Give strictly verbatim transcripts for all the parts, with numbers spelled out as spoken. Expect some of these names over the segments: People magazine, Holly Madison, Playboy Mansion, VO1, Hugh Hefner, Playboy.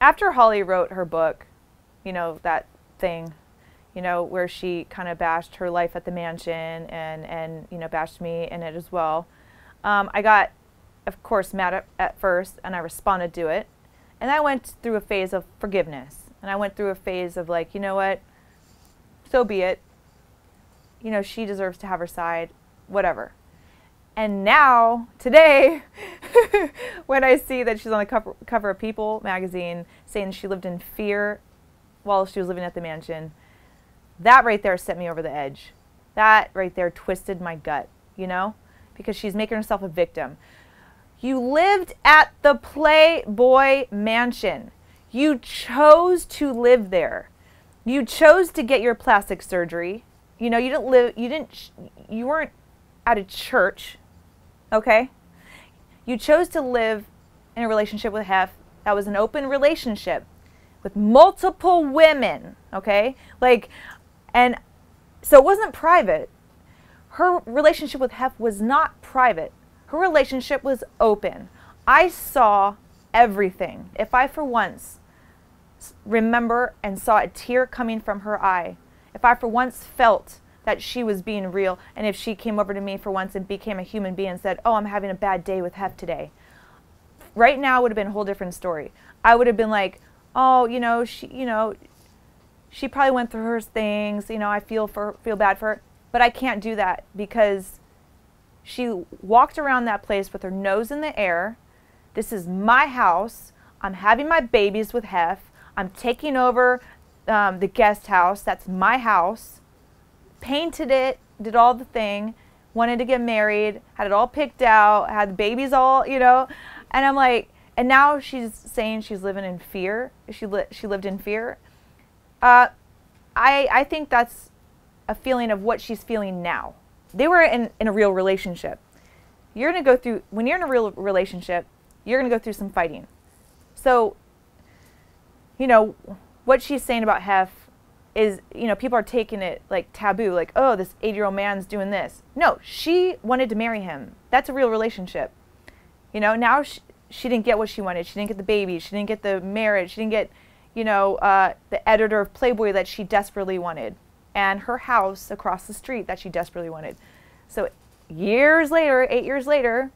after Holly wrote her book, you know, that thing, you know, where she kind of bashed her life at the mansion and, and you know, bashed me in it as well, um, I got, of course, mad at, at first, and I responded to it. And I went through a phase of forgiveness. And I went through a phase of like, you know what, so be it. You know, she deserves to have her side, whatever. And now, today, when I see that she's on the cover, cover of People magazine saying she lived in fear while she was living at the mansion, that right there set me over the edge. That right there twisted my gut, you know, because she's making herself a victim. You lived at the Playboy Mansion. You chose to live there. You chose to get your plastic surgery. You know, you didn't live, you didn't, you weren't at a church, okay? You chose to live in a relationship with Hef that was an open relationship with multiple women, okay? Like, and so it wasn't private. Her relationship with Hef was not private. Her relationship was open. I saw everything. If I for once remember and saw a tear coming from her eye, if I for once felt that she was being real, and if she came over to me for once and became a human being and said, oh, I'm having a bad day with Hef today, right now would have been a whole different story. I would have been like, oh, you know, she, you know, she probably went through her things, you know, I feel for, feel bad for her, but I can't do that because she walked around that place with her nose in the air. This is my house. I'm having my babies with Hef. I'm taking over Um, the guest house, that's my house, painted it, did all the thing, wanted to get married, had it all picked out, had the babies all, you know, and I'm like, and now she's saying she's living in fear, she, li she lived in fear. Uh, I, I think that's a feeling of what she's feeling now. They were in, in a real relationship. You're going to go through, when you're in a real relationship, you're going to go through some fighting. So, you know, what she's saying about Hef is, you know, people are taking it like taboo, like, oh, this eighty-year-old man's doing this. No, she wanted to marry him. That's a real relationship. You know, now she, she didn't get what she wanted. She didn't get the baby. She didn't get the marriage. She didn't get, you know, uh, the editor of Playboy that she desperately wanted, and her house across the street that she desperately wanted. So years later, eight years later,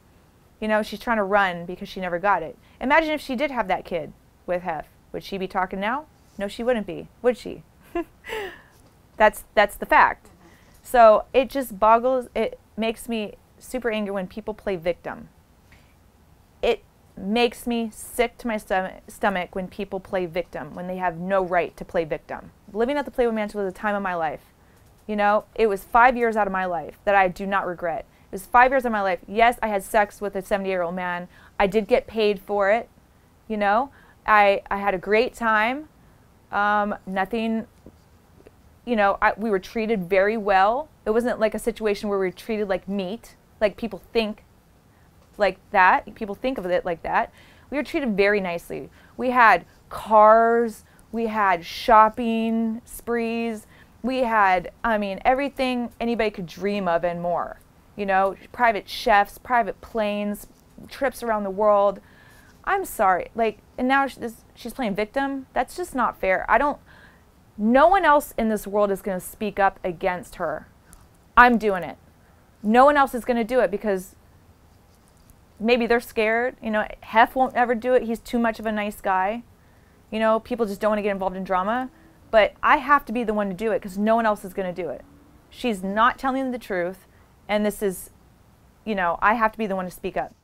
you know, she's trying to run because she never got it. Imagine if she did have that kid with Hef. Would she be talking now? No, she wouldn't be, would she? that's that's the fact. So it just boggles, it makes me super angry when people play victim. It makes me sick to my stomach, stomach when people play victim, when they have no right to play victim. Living at the Playboy Mansion was a time of my life. You know, it was five years out of my life that I do not regret. It was five years of my life. Yes, I had sex with a seventy-year-old man. I did get paid for it, you know. I, I had a great time. Um, nothing, you know, I, we were treated very well. It wasn't like a situation where we were treated like meat, like people think like that. People think of it like that. We were treated very nicely. We had cars, we had shopping sprees, we had, I mean, everything anybody could dream of and more. You know, private chefs, private planes, trips around the world. I'm sorry, like, and now she's playing victim. That's just not fair. I don't, no one else in this world is going to speak up against her. I'm doing it. No one else is going to do it because maybe they're scared. You know, Hef won't ever do it. He's too much of a nice guy. You know, people just don't want to get involved in drama. But I have to be the one to do it because no one else is going to do it. She's not telling the truth. And this is, you know, I have to be the one to speak up.